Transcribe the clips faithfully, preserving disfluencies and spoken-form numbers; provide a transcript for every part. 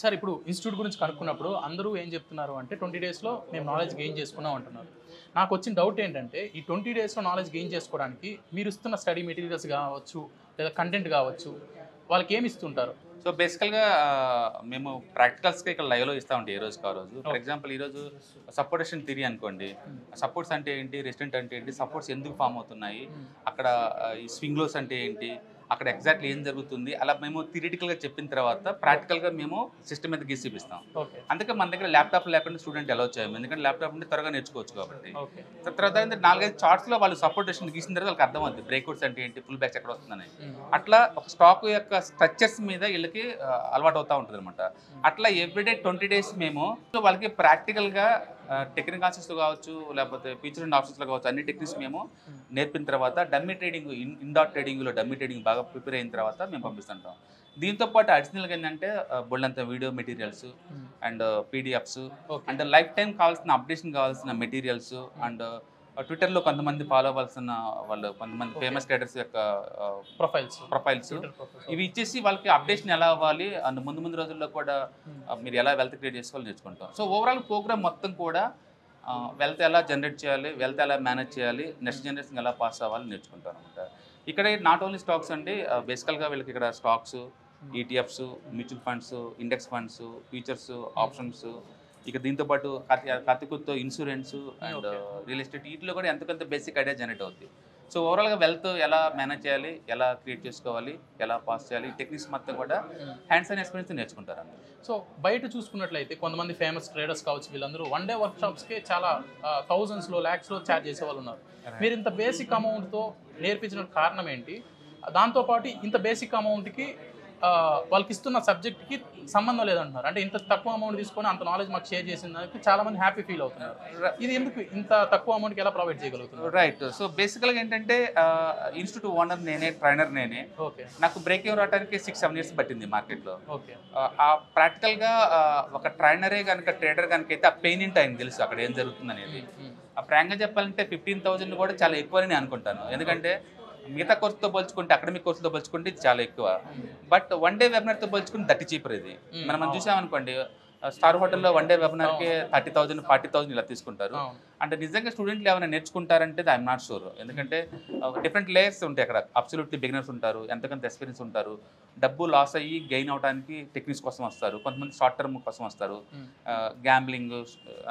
Sir, if you institute gurinchi kanukunnappudu andaru em cheptunnaru ante twenty days lo mem knowledge gain chestunnam antunnaru. Naaku vachin doubt entante ee twenty days lo knowledge gain chesukodaniki meer istunna study materials gaavachchu ledha content gaavachchu vaaliki em istuntaru. So basically మేము practicals కి ఇక్కడ live లో ఇస్తా ఉంటాం ఈ రోజు కా రోజు ఫర్ ఎగ్జాంపుల్ ఈ రోజు సపోర్టేషన్ థియరీ అనుకోండి సపోర్ట్స్ అంటే ఏంటి రెసిస్టెంట్ అంటే ఏంటి సపోర్ట్స్ ఎందుకు ఫామ్ అవుతున్నాయి అక్కడ ఈ స్వింగ్ లోస్ అంటే ఏంటి అక్కడ ఎగ్జాక్ట్లీ ఏం జరుగుతుంది అలా మేము థియరిటికల్ గా చెప్పిన తర్వాత ప్రాక్టికల్ గా మేము సిస్టమ్ మీద గీసి చూపిస్తాం అందుకే మన దగ్గర ల్యాప్టాప్ లేకుండా స్టూడెంట్ ఎలా వచ్చాము ఎందుకంటే ల్యాప్టాప్ ఉంటే త్వరగా నేర్చుకోవచ్చు కాబట్టి తర్వాత ఏంటంటే నాలుగైదు చార్ట్స్ లో వాళ్ళు సపోర్టేషన్ గీసిన తర్వాత వాళ్ళకి అర్థం అవుతుంది బ్రేక్అవుట్స్ అంటే ఏంటి ఫుల్ బ్యాక్స్ ఎక్కడ వస్తున్నాయి అట్లా ఒక స్టాక్ యొక్క స్ట్రక్చర్స్ మీద వీళ్ళకి అలవాటు అవుతూ ఉంటుంది అనమాట అట్లా ఎవ్రీడే ట్వంటీ డేస్ మేము వాళ్ళకి ప్రాక్టికల్ గా టెక్నికల్ ఆప్షన్స్ కావచ్చు లేకపోతే ఫీచర్ అండ్ ఆప్షన్స్లో కావచ్చు అన్ని టెక్నిక్స్ మేము నేర్పిన తర్వాత డమ్మీ ట్రేడింగ్ ఇన్ ఇండాట్ ట్రేడింగ్లో డమ్మీ ట్రేడింగ్ బాగా ప్రిపేర్ అయిన తర్వాత మేము పంపిస్తుంటాం దీంతో పాటు అడిషనల్గా ఏంటంటే బోల్డంత video materials and PDFs and life time కావాల్సిన అప్డేషన్ కావాల్సిన మెటీరియల్స్ అండ్ ట్విట్టర్లో కొంతమంది ఫాలో అవ్వాల్సిన వాళ్ళు కొంతమంది ఫేమస్ క్రియేటర్స్ యొక్క ప్రొఫైల్స్ ప్రొఫైల్స్ ఇవి ఇచ్చేసి వాళ్ళకి అప్డేషన్ ఎలా అవ్వాలి అండ్ ముందు ముందు రోజుల్లో కూడా మీరు ఎలా వెల్త్ క్రియేట్ చేసుకోవాలి నేర్చుకుంటాం సో ఓవరాల్ ప్రోగ్రామ్ మొత్తం కూడా వెల్త్ ఎలా జనరేట్ చేయాలి వెల్త్ ఎలా మేనేజ్ చేయాలి నెక్స్ట్ జనరేషన్ ఎలా పాస్ అవ్వాలి నేర్చుకుంటాం అనమాట ఇక్కడ నాట్ ఓన్లీ స్టాక్స్ అండి బేసికల్గా వీళ్ళకి ఇక్కడ stocks ETFs mutual funds index funds futures options ఇక దీంతో పాటు కతికొత్త ఇన్సూరెన్స్ అండ్ రియల్ ఎస్టేట్ వీటిలో కూడా ఎంతకంత బేసిక్ ఐడియా జనరేట్ అవుతుంది సో ఓవరాల్గా వెల్త్ ఎలా మేనేజ్ చేయాలి ఎలా క్రియేట్ చేసుకోవాలి ఎలా పాస్ చేయాలి టెక్నిక్స్ మొత్తం కూడా హ్యాండ్స్ ఆన్ ఎక్స్పీరియన్స్ నేర్చుకుంటారు సో బయట చూసుకున్నట్లయితే కొంతమంది ఫేమస్ ట్రేడర్స్ కావచ్చు వీళ్ళందరూ వన్ డే వర్క్షాప్స్కి చాలా థౌజండ్స్లో ల్యాక్స్లో ఛార్జ్ చేసేవాళ్ళు ఉన్నారు మీరు ఇంత బేసిక్ అమౌంట్తో నేర్పించిన కారణం ఏంటి దాంతోపాటు ఇంత బేసిక్ అమౌంట్కి వాళ్ళకి ఇస్తున్న సబ్జెక్ట్కి సంబంధం లేదంటున్నారు అంటే ఇంత తక్కువ అమౌంట్ తీసుకొని అంత నాలెడ్జ్ మాకు షేర్ చేసిందానికి చాలా మంది హ్యాపీ ఫీల్ అవుతున్నారు ఇది ఎందుకు ఇంత తక్కువ అమౌంట్కి ఎలా ప్రొవైడ్ చేయగలుగుతున్నారు రైట్ సో బేసికల్గా ఏంటంటే ఇన్స్టిట్యూట్ ఓనర్ నేనే ట్రైనర్ నేనే ఓకే నాకు బ్రేక్ ఎవర్ రావడానికి సిక్స్ సెవెన్ ఇయర్స్ పట్టింది మార్కెట్లో ఓకే ఆ ప్రాక్టికల్గా ఒక ట్రైనరే కనుక ట్రేడర్ కనుక అయితే ఆ పెయిన్ ఏంటి ఆయనకు తెలుసు అక్కడ ఏం జరుగుతుంది అనేది ఆ ఫ్రాంక్గా చెప్పాలంటే ఫిఫ్టీన్ థౌజండ్ కూడా చాలా ఎక్కువని నేను అనుకుంటాను ఎందుకంటే మిగతా కోర్సుతో పోల్చుకుంటే అకాడమిక్ కోర్సుతో పోల్చుకుంటే చాలా ఎక్కువ బట్ వన్ డే వెబినార్తో పోల్చుకుంటే దట్టి చీపర్ ఇది మనం మనం చూసామనుకోండి స్టార్ హోటల్లో వన్ డే వెబినార్కి థర్టీ థౌసండ్ ఫార్టీ థౌసండ్ ఇలా తీసుకుంటారు అంటే నిజంగా స్టూడెంట్లు ఏమైనా నేర్చుకుంటారంటే ఐఎమ్ నాట్ షూర్ ఎందుకంటే డిఫరెంట్ లేయర్స్ ఉంటాయి అక్కడ అబ్సల్యూట్లీ బిగినర్స్ ఉంటారు ఎంతకంత ఎక్స్పీరియన్స్ ఉంటారు డబ్బు లాస్ అయ్యి గెయిన్ అవడానికి టెక్నిక్స్ కోసం వస్తారు కొంతమంది షార్ట్ టర్మ్ కోసం వస్తారు gambling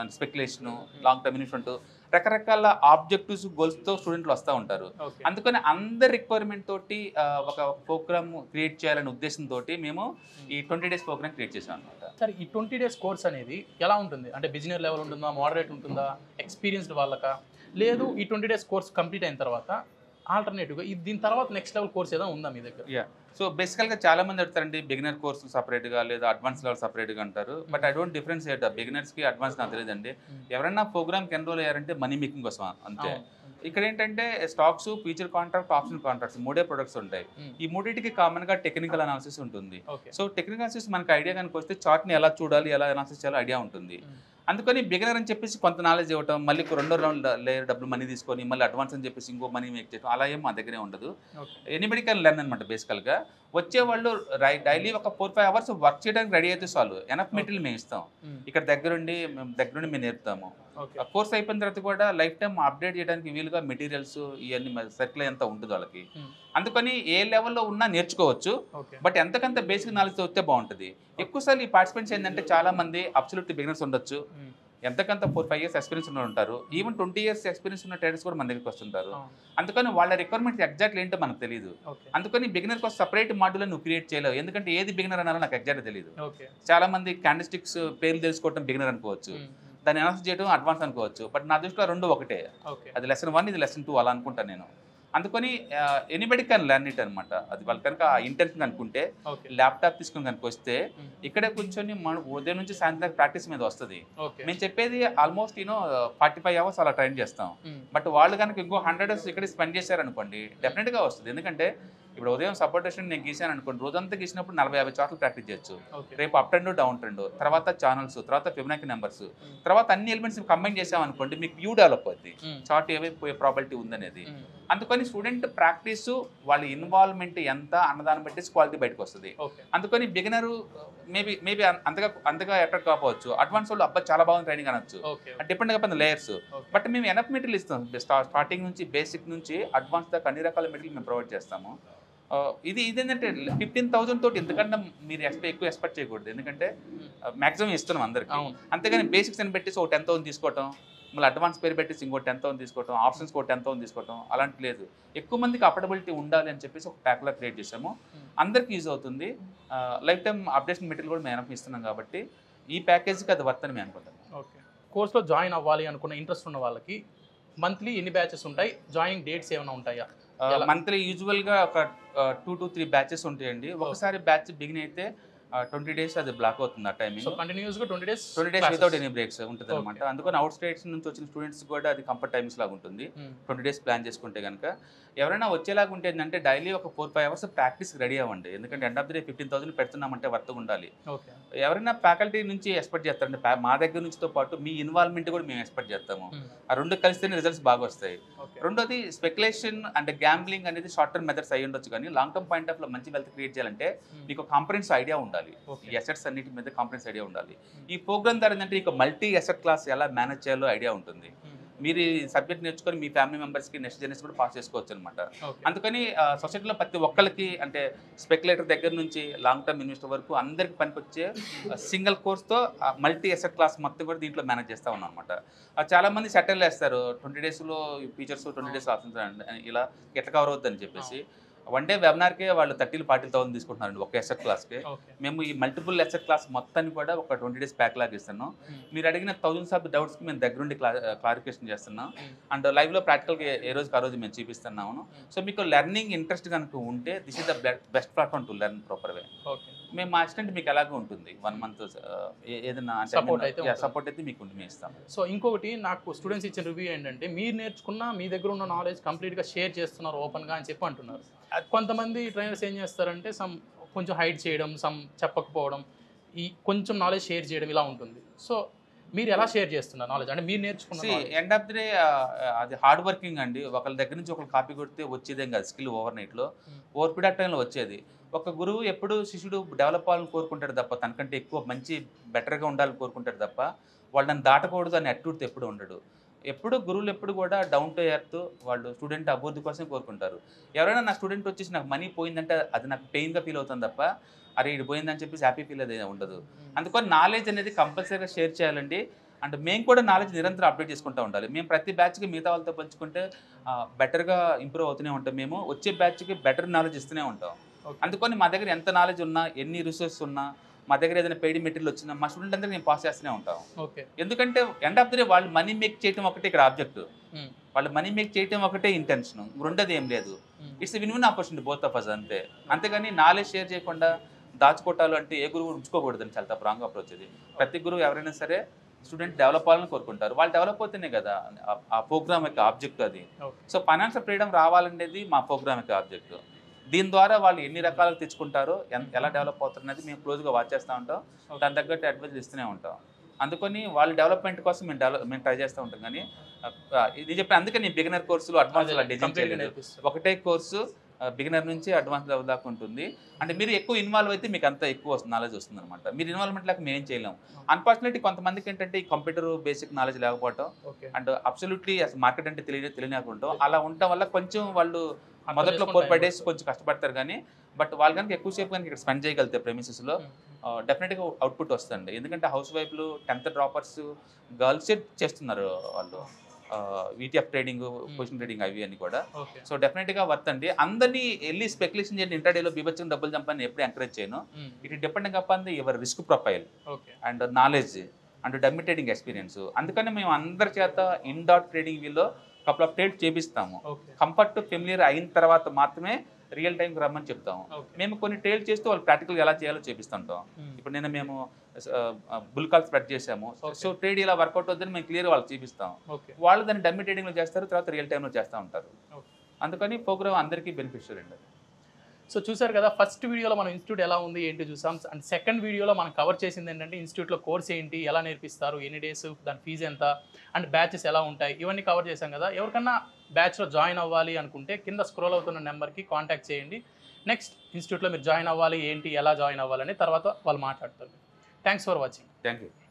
and speculation long term investment రకరకాల ఆబ్జెక్టివ్స్ గోల్స్తో స్టూడెంట్లు వస్తూ ఉంటారు అందుకని అందరి రిక్వైర్మెంట్ తోటి ఒక ప్రోగ్రామ్ క్రియేట్ చేయాలనే ఉద్దేశంతో మేము ఈ ట్వంటీ డేస్ ప్రోగ్రామ్ క్రియేట్ చేసాం అనమాట సార్ ఈ ట్వంటీ డేస్ కోర్స్ అనేది ఎలా ఉంటుంది అంటే బిజినెస్ లెవెల్ ఉంటుందా మోడరేట్ ఉంటుందా ఎక్స్పీరియన్స్డ్ వాళ్ళకా లేదు ఈ ట్వంటీ డేస్ కోర్స్ కంప్లీట్ అయిన తర్వాత ఆల్టర్నేటివ్గా దీని తర్వాత నెక్స్ట్ లెవెల్ కోర్స్ ఏదో ఉందా మీ దగ్గర యా సో బేసికల్గా చాలా మంది అడుగుతారండి బిగినర్ కోర్సు సపరేట్గా లేదా అడ్వాన్స్ లెవెల్ సపరేట్గా అంటారు బట్ ఐ డోంట్ డిఫరెన్స్ ఏట బిగినర్స్కి అడ్వాన్స్ నాకు తెలియదండి ఎవరైనా ప్రోగ్రామ్కి ఎన్రోల్ అయ్యారంటే మనీ మేకింగ్ కోసం అంతే ఇక్కడ ఏంటంటే stocks future contract option contracts మూడే ప్రొడక్ట్స్ ఉంటాయి ఈ మూడింటికి కామన్ గా టెక్నికల్ అనాలిసిస్ ఉంటుంది సో టెక్నికల్ అనాలిసిస్ మనకు ఐడియా కనుక వస్తే చార్ట్ని ఎలా చూడాలి ఎలా అనాలిసిస్ చేయాలో ఐడియా ఉంటుంది అందుకని బిగినర్ అని చెప్పేసి కొంత నాలెడ్జ్ ఇవ్వటం మళ్ళీ రెండో రౌండ్ లేయర్ డబ్బులు మనీ తీసుకొని మళ్ళీ అడ్వాన్స్ అని చెప్పేసి ఇంకో మనీ మేక్ చేయడం అలా ఏం మా దగ్గరే ఉండదు ఎనీబడి కెన్ లెర్న్ అనమాట బేసికల్గా వచ్చేవాళ్ళు డైలీ ఒక ఫోర్ ఫైవ్ అవర్స్ వర్క్ చేయడానికి రెడీ అయితే చాలు ఎనఫ్ మెటీరియల్ మేము ఇస్తాం ఇక్కడ దగ్గరుండి మేము దగ్గరుండి మేము నేర్పుతాము కోర్స్ అయిపోయిన తర్వాత కూడా లైఫ్ టైం అప్డేట్ చేయడానికి వీలుగా మెటీరియల్స్ ఇవన్నీ సర్కిల్ ఎంత ఉంటుంది వాళ్ళకి అందుకని ఏ లెవెల్లో ఉన్నా నేర్చుకోవచ్చు బట్ ఎంతకంత బేసిక్ నాలెడ్జ్ వస్తే బాగుంటుంది ఎక్కువసార్లు ఈ పార్టిసిపెంట్స్ ఏంటంటే చాలా మంది అబ్సల్యూట్ బిగినర్స్ ఉండొచ్చు ఎంతకంత ఫోర్ ఫైవ్ ఇయర్స్ ఎక్స్పీరియన్స్ ఉన్న ఉంటారు ఈవెన్ ట్వంటీ ఇయర్స్ ఎక్స్పీరియన్స్ ఉన్న ట్రేడర్స్ కూడా మన దగ్గరికి వస్తుంటారు అందుకని వాళ్ళ రిక్వైర్మెంట్స్ ఎగ్జాక్ట్లీ ఏంటో మనకు తెలియదు అందుకని బిగినర్ కోసం సపరేట్ మాడ్యూల్ నువ్వు క్రియేట్ చేయలేవు ఎందుకంటే ఏది బిగినర్ అన్నారో నాకు ఎగ్జాక్ట్ తెలియదు చాలా మంది క్యాండిల్ స్టిక్స్ పేర్లు తెలుసుకోవడం బిగినర్ అనుకోవచ్చు దాన్ని అనౌన్స్ చేయడం అడ్వాన్స్ అనుకోవచ్చు బట్ నా దృష్టిలో రెండు ఒకటే అది లెసన్ వన్ ఇది లెసన్ టూ అలా అనుకుంటాను నేను అందుకని ఎనీబడి కెన్ లెర్న్ ఇట్ అనమాట అది వాళ్ళు కనుక ఇంటెన్షన్ అనుకుంటే ల్యాప్టాప్ తీసుకుని కనుక వస్తే ఇక్కడే కూర్చొని మన ఉదయం నుంచి సాయంత్రం ప్రాక్టీస్ మీద వస్తుంది మేము చెప్పేది almost you know forty five hours అలా ట్రైన్ చేస్తాం బట్ వాళ్ళు కనుక ఇంకో హండ్రెడ్ అవర్స్ ఇక్కడే స్పెండ్ చేశారనుకోండి డెఫినెట్గా వస్తుంది ఎందుకంటే ఇప్పుడు ఉదయం సపోర్టేషన్ నేను గీసాను అనుకోండి రోజంతా గీసినప్పుడు నలభై యాభై చాట్లు ప్రాక్టీస్ చేయొచ్చు రేపు అప్ ట్రెండ్ డౌన్ ట్రెండ్ తర్వాత ఛానల్స్ తర్వాత ఫిబొనాకీ నెంబర్స్ తర్వాత అన్ని ఎలిమెంట్స్ కంబైన్ చేసామనుకోండి మీకు వ్యూ డెవలప్ అవుతుంది చార్ట్ ఏవైపు ప్రాబిలిటీ ఉందనేది అందుకని స్టూడెంట్ ప్రాక్టీస్ వాళ్ళ ఇన్వాల్వ్మెంట్ ఎంత అన్నదాన్ని బట్టి క్వాలిటీ బయటకు వస్తుంది. అందుకని బిగినర్ మేబీ మేబీ అంతగా అంతగా అట్రాక్ట్ కాకపోవచ్చు, అడ్వాన్స్ వాళ్ళు అబ్బాయి చాలా బాగుంది ట్రైనింగ్ అనొచ్చు, డిపెండ్ కాకపోతే లేయర్స్. బట్ మేము ఎనఫ్ మెటీరియల్ ఇస్తాం, స్టార్టింగ్ నుంచి బేసిక్ నుంచి అడ్వాన్స్ దాకా అన్ని రకాల మెటీరియల్ మేము ప్రొవైడ్ చేస్తాము. ఇది ఇదేంటంటే ఫిఫ్టీన్ థౌసండ్ తోటి ఎందుకంటే మీరు ఎక్స్పెక్ట్ ఎక్కువ ఎక్స్పెక్ట్ చేయకూడదు, ఎందుకంటే మ్యాక్సిమం ఇస్తున్నాం అందరికి. అంతేగాని బేసిక్స్ అని పెట్టేసి ఒక టెన్ థౌసండ్ తీసుకోవటం, మళ్ళీ అడ్వాన్స్ పేరు పెట్టేసి ఇంకో టెన్ థౌసండ్ తీసుకోవటం, ఆప్షన్స్ ఒక టెన్ థౌసండ్ తీసుకోవటం అలాంటి లేదు. ఎక్కువ మందికి అఫోర్డబిలిటీ ఉండాలి అని చెప్పేసి ఒక ప్యాక్లా క్రియేట్ చేసాము, అందరికీ యూజ్ అవుతుంది. లైఫ్ టైమ్ అప్డేషన్ మెటీరియల్ కూడా మేము ఇస్తున్నాం కాబట్టి ఈ ప్యాకేజీకి అది వర్త్ అని మేము అనుకుంటాం. ఓకే, కోర్సులో జాయిన్ అవ్వాలి అనుకున్న ఇంట్రెస్ట్ ఉన్న వాళ్ళకి మంత్లీ ఎన్ని బ్యాచెస్ ఉంటాయి, జాయినింగ్ డేట్స్ ఏమైనా ఉంటాయా? మంత్లీ యూజువల్గా ఒక టూ టు త్రీ బ్యాచెస్ ఉంటాయండి. ఒకసారి బ్యాచ్ బిగిన్ అయితే ట్వంటీ డేస్ అది బ్లాక్ అవుతుంది, ఆ టైమింగ్ కంటిన్యూస్గా twenty days twenty days without any breaks ఉంటుంది అనమాట. అందుకని అవుట్ స్టేట్స్ నుంచి వచ్చిన స్టూడెంట్స్ కూడా అది కంఫర్ట్ టైమ్స్ లాగా ఉంటుంది. ట్వంటీ డేస్ ప్లాన్ చేసుకుంటే కనుక ఎవరైనా వచ్చేలాగా ఉంటే ఏంటంటే డైలీ ఒక ఫోర్ ఫైవ్ అవర్స్ ప్రాక్టీస్కి రెడీ అవ్వండి, ఎందుకంటే end of the day fifteen thousand పెడుతున్నామంటే వర్త్ ఉండాలి. ఎవరైనా ఫ్యాకల్టీ నుంచి ఎక్స్పెక్ట్ చేస్తారంటే మా దగ్గర నుంచితో పాటు మీ ఇన్వాల్వ్మెంట్ కూడా మేము ఎక్స్పెక్ట్ చేస్తాము. ఆ రెండు కలిస్తేనే రిజల్ట్స్ బాగా వస్తాయి. రెండోది స్పెక్యులేషన్ అండ్ గ్యాంబ్లింగ్ అనేది షార్ట్ టర్మ్ మెథడ్స్ అయ్యి ఉండొచ్చు, కానీ లాంగ్ టర్మ్ పాయింట్ ఆఫ్ లో మంచి వెల్త్ క్రియేట్ చేయాలంటే మీకు కాంపరెన్స్ ఐడియా ఉండాలి, ఎసెట్స్ అన్నిటి మీద కాంప్రెన్స్ ఐడియా ఉండాలి. ఈ ప్రోగ్రామ్ ద్వారా ఏంటంటే ఇక మల్టీ ఎసెట్ క్లాస్ ఎలా మేనేజ్ చేయాలో ఐడియా ఉంటుంది. మీరు ఈ సబ్జెక్ట్ నేర్చుకొని మీ ఫ్యామిలీ మెంబర్స్కి నెక్స్ట్ జనరేషన్ కూడా పాస్ చేసుకోవచ్చు అనమాట. అందుకని సొసైటీలో ప్రతి ఒక్కరికి అంటే స్పెక్యులేటర్ దగ్గర నుంచి లాంగ్ టర్మ్ ఇన్వెస్టర్ వరకు అందరికి పనికొచ్చే సింగిల్ కోర్స్తో మల్టీ ఎసెట్ క్లాస్ మొత్తం కూడా దీంట్లో మేనేజ్ చేస్తూ ఉన్నాం అనమాట. చాలామంది సెటిల్ వేస్తారు ట్వంటీ డేస్లో ఫీచర్స్ ట్వంటీ డేస్ ఆప్షన్స్ ఇలా ఎట్లా కవర్ అవుతుంది అని చెప్పేసి. వన్ డే వెబినార్కే వాళ్ళు థర్టీలు ఫార్టీ థౌసండ్ తీసుకుంటున్నారండి ఒక ఎసెట్ క్లాస్కి. మేము ఈ మల్టిపుల్ ఎసెట్ క్లాస్ మొత్తాన్ని కూడా ఒక ట్వంటీ డేస్ ప్యాక్ లాగా ఇస్తున్నాం. మీరు అడిగిన థౌసండ్స్ ఆఫ్ డౌట్స్కి మేము దగ్గరుండి క్లా క్లారిఫికేషన్ చేస్తున్నాం. అండ్ లైవ్లో ప్రాక్టికల్గా ఏ రోజుకి ఆ రోజు మేము చూపిస్తున్నాము. సో మీకు లెర్నింగ్ ఇంట్రెస్ట్ కనుక ఉంటే this is the best platform to learn proper way. మేము మా అసిస్టెంట్ మీకు ఎలాగో ఉంటుంది, వన్ మంత్ ఏదైనా సపోర్ట్ అయితే మీకు మేము ఇస్తాం. సో ఇంకొకటి నాకు స్టూడెంట్స్ ఇచ్చిన రివ్యూ ఏంటంటే మీరు నేర్చుకున్న మీ దగ్గర ఉన్న నాలెడ్జ్ కంప్లీట్గా షేర్ చేస్తున్నారు ఓపెన్గా అని చెప్పి అంటున్నారు. కొంతమంది ట్రైనర్స్ ఏం చేస్తారంటే సమ్ కొంచెం హైడ్ చేయడం, సమ్ చెప్పకపోవడం, ఈ కొంచెం నాలెడ్జ్ షేర్ చేయడం ఇలా ఉంటుంది. సో మీరు ఎలా షేర్ చేస్తున్నారు నాలెడ్జ్ అంటే మీరు నేర్చుకున్న? ఎండ్ ఆఫ్ ది డే అది హార్డ్ వర్కింగ్ అండి. ఒకళ్ళ దగ్గర నుంచి ఒకళ్ళు కాపీ కొడితే వచ్చేదేం కాదు, స్కిల్ ఓవర్ నైట్లో ఓవర్ పీరియడ్ టైంలో వచ్చేది. ఒక గురువు ఎప్పుడు శిష్యుడు డెవలప్ అవ్వాలని కోరుకుంటాడు తప్ప తనకంటే ఎక్కువ మంచి బెటర్గా ఉండాలని కోరుకుంటాడు తప్ప వాళ్ళు నన్ను దాటకూడదు అనే అట్యూడ్ ఎప్పుడు ఉండడు. ఎప్పుడు గురువులు ఎప్పుడు కూడా డౌన్ టు ఎర్త్ వాళ్ళు స్టూడెంట్ అభివృద్ధి కోసం కోరుకుంటారు. ఎవరైనా నా స్టూడెంట్ వచ్చేసి నాకు మనీ పోయిందంటే అది నాకు పెయిన్గా ఫీల్ అవుతుంది తప్ప అరే ఇది పోయిందని చెప్పేసి హ్యాపీ ఫీల్ అది ఉండదు. అందుకని నాలెడ్జ్ అనేది కంపల్సరీగా షేర్ చేయాలండి. అండ్ మేము కూడా నాలెడ్జ్ నిరంతరం అప్డేట్ చేసుకుంటూ ఉండాలి. మేము ప్రతి బ్యాచ్కి మిగతా వాళ్ళతో పంచుకుంటే బెటర్గా ఇంప్రూవ్ అవుతూనే ఉంటాం, మేము వచ్చే బ్యాచ్కి బెటర్ నాలెడ్జ్ ఇస్తూనే ఉంటాం. అందుకని మా దగ్గర ఎంత నాలెడ్జ్ ఉన్నా, ఎన్ని రిసోర్స్ ఉన్నా, మా దగ్గర ఏదైనా పెయిడ్ మెటీరియల్ వచ్చినా మా స్టూడెంట్ అందరికీ మేము పాస్ చేస్తూనే ఉంటాం. ఎందుకంటే ఎండ్ ఆఫ్ ది డే వాళ్ళు మనీ మేక్ చేయడం ఒకటే ఇక్కడ ఆబ్జెక్ట్, వాళ్ళు మనీ మేక్ చేయడం ఒకటే ఇంటెన్షన్, రెండోది ఏం లేదు. It's win win opportunity both of us అంతే. అంతేగాని నాలెడ్జ్ షేర్ చేయకుండా దాచుకోవటాలు అంటే ఏ గురువు ఉంచుకోకూడదని చాలా తప్పు, రాంగ్ అప్రోచ్ అది. ప్రతి గురువు ఎవరైనా సరే స్టూడెంట్ డెవలప్ అవ్వాలని కోరుకుంటారు, వాళ్ళు డెవలప్ అవుతేనే కదా ఆ ప్రోగ్రామ్ యొక్క ఆబ్జెక్ట్ అది. సో ఫైనాన్షియల్ ఫ్రీడమ్ రావాలనేది మా ప్రోగ్రామ్ యొక్క ఆబ్జెక్ట్. దీని ద్వారా వాళ్ళు ఎన్ని రకాలు తెచ్చుకుంటారో, ఎలా డెవలప్ అవుతారు అనేది మేము క్లోజ్గా వాచ్ చేస్తూ ఉంటాం, దాని తగ్గట్టు అడ్వైజ్ ఇస్తూనే ఉంటాం. అందుకని వాళ్ళ డెవలప్మెంట్ కోసం మేము డెవలప్ మేము ట్రై చేస్తూ ఉంటాం. కానీ ఇది చెప్పిన అందుకే నేను బిగినర్ కోర్సులు అడ్వాన్స్ డిజైన్ చేయలేదు, ఒకటే కోర్సు బిగినర్ నుంచి అడ్వాన్స్ లెవెల్ దాకా ఉంటుంది. అంటే మీరు ఎక్కువ ఇన్వాల్వ్ అయితే మీకు అంత ఎక్కువ నాలెడ్జ్ వస్తుంది అనమాట. మీరు ఇన్వాల్వ్మెంట్ లేక మేము ఏం చేయలేము. అన్ఫార్చునేట్లీ కొంతమందికి ఏంటంటే ఈ కంప్యూటర్ బేసిక్ నాలెడ్జ్ లేకపోవటం అండ్ అబ్సల్యూట్లీ మార్కెట్ అంటే తెలియ తెలియకుండా అలా ఉండటం వల్ల కొంచెం వాళ్ళు మొదట్లో ఫోర్ ఫైవ్ డేస్ కొంచెం కష్టపడతారు. కానీ బట్ వాళ్ళు కనుక ఎక్కువసేపు కనుక ఇక్కడ స్పెండ్ చేయగలిగితే ప్రెమిసెస్లో డెఫినెట్గా అవుట్పుట్ వస్తుంది. ఎందుకంటే హౌస్ వైఫ్లు, టెన్త్ డ్రాపర్స్, గర్ల్స్ చేస్తున్నారు వాళ్ళు వీటీఎఫ్ ట్రేడింగ్, పొజిషన్ ట్రేడింగ్ అవి అన్ని కూడా. సో డెఫినెట్గా వర్త్ అండి. అందరినీ వెళ్ళి స్పెక్యులేషన్ చేయండి, ఇంటర్డేలో బీభత్సం డబ్బులు చంపని ఎప్పుడు ఎంకరేజ్ చేయను. It depend upon the your risk profile and knowledge and dummy trading experience. అందుకని మేము అందరి చేత ఇన్ డాట్ ట్రేడింగ్ వీల్లో కపుల్ ఆఫ్ ట్రేడ్ చేపిస్తాము. కంఫర్ట్ ఫెమిలియర్ అయిన తర్వాత మాత్రమే రియల్ టైంకి రమ్మని చెప్తాము. మేము కొన్ని ట్రేడ్ చేస్తూ వాళ్ళు ప్రాక్టికల్గా ఎలా చేయాలో చేపిస్తుంటాం. ఇప్పుడు నేను మేము బుల్ కాల్ స్ప్రెడ్ చేసాము, సో ట్రేడ్ ఇలా వర్కౌట్ అవుతుందని మేము క్లియర్ వాళ్ళు చూపిస్తాం. వాళ్ళు దాన్ని డమ్మీ ట్రేడింగ్లో చేస్తారు, తర్వాత రియల్ టైంలో చేస్తూ ఉంటారు. అందుకని ప్రోగ్రామ్ అందరికీ బెనిఫిషియల్ అండి. సో చూసారు కదా, ఫస్ట్ వీడియోలో మనం ఇన్స్టిట్యూట్ ఎలా ఉంది ఏంటి చూసాం. అండ్ సెకండ్ వీడియోలో మనం కవర్ చేసింది ఏంటంటే ఇన్స్టిట్యూట్లో కోర్స్ ఏంటి, ఎలా నేర్పిస్తారు, ఎన్ని డేస్, దాని ఫీజు ఎంత, అండ్ బ్యాచెస్ ఎలా ఉంటాయి, ఇవన్నీ కవర్ చేసాం కదా. ఎవరికన్నా బ్యాచ్లో జాయిన్ అవ్వాలి అనుకుంటే కింద స్క్రోల్ అవుతున్న నెంబర్కి కాంటాక్ట్ చేయండి. నెక్స్ట్ ఇన్స్టిట్యూట్లో మీరు జాయిన్ అవ్వాలి, ఏంటి, ఎలా జాయిన్ అవ్వాలని తర్వాత వాళ్ళు మాట్లాడుతుంది. Thanks for watching. Thank you.